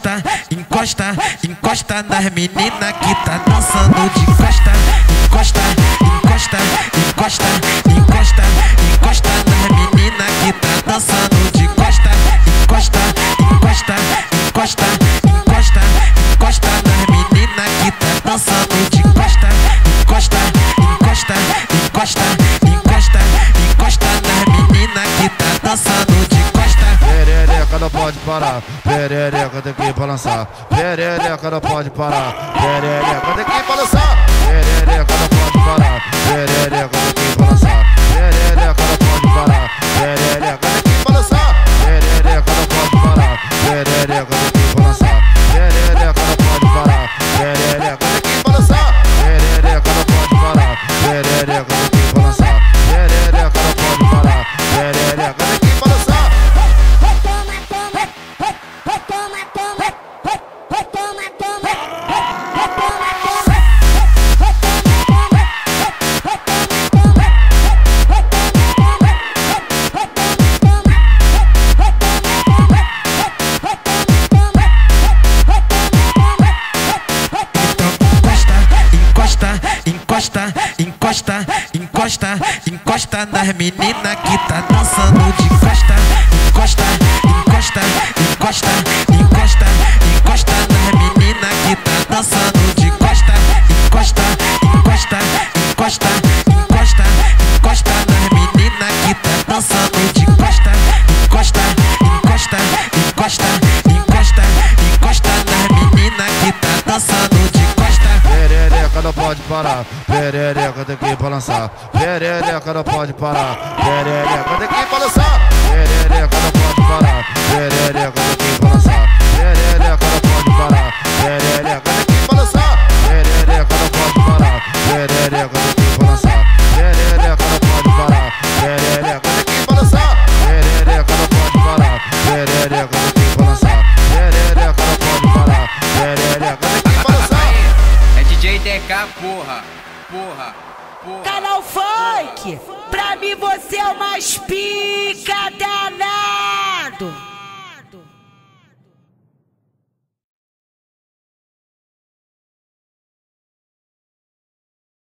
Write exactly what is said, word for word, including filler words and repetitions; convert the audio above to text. encosta, encosta, encosta nas meninas que tá dançando de costa, encosta, encosta, encosta, encosta, encosta nas meninas que tá dançando de costa, encosta, encosta, encosta, encosta, encosta nas meninas que tá dançando de costa, encosta, encosta, encosta, encosta, encosta nas meninas que tá dançando de perereca não pode parar, perereca tem que balançar, perereca não pode parar, perereca tem que balançar, perereca não pode parar, perereca tem que balançar, perereca não pode parar, perereca tem que balançar, perereca não pode parar, perereca tem que balançar, perereca não pode parar, perereca tem que balançar, perereca não pode parar, perereca tem que balançar, perereca não pode parar, perereca tem que balançar. Encosta, encosta, encosta, encosta nas meninas que tá dançando de costa, encosta, encosta, encosta, encosta, encosta nas meninas que tá dançando de costa, encosta, encosta, encosta, encosta, encosta nas meninas que tá dançando de costa, encosta, encosta, encosta, encosta, encosta nas meninas que tá dançando de costa. Perereca não pode parar, perereca tem que balançar, perereca não pode parar, perereca tem que balançar, perereca não pode parar, perereca tem que balançar, perereca não pode parar, perereca tem que balançar, perereca não pode parar, perereca tem que balançar, perereca não pode parar, perereca tem que balançar, perereca não pode parar, perereca tem que balançar, perereca não pode parar, perereca tem que balançar. D J D K, porra, porra, porra. Canal Funk, pra mim você é o mais pica danado.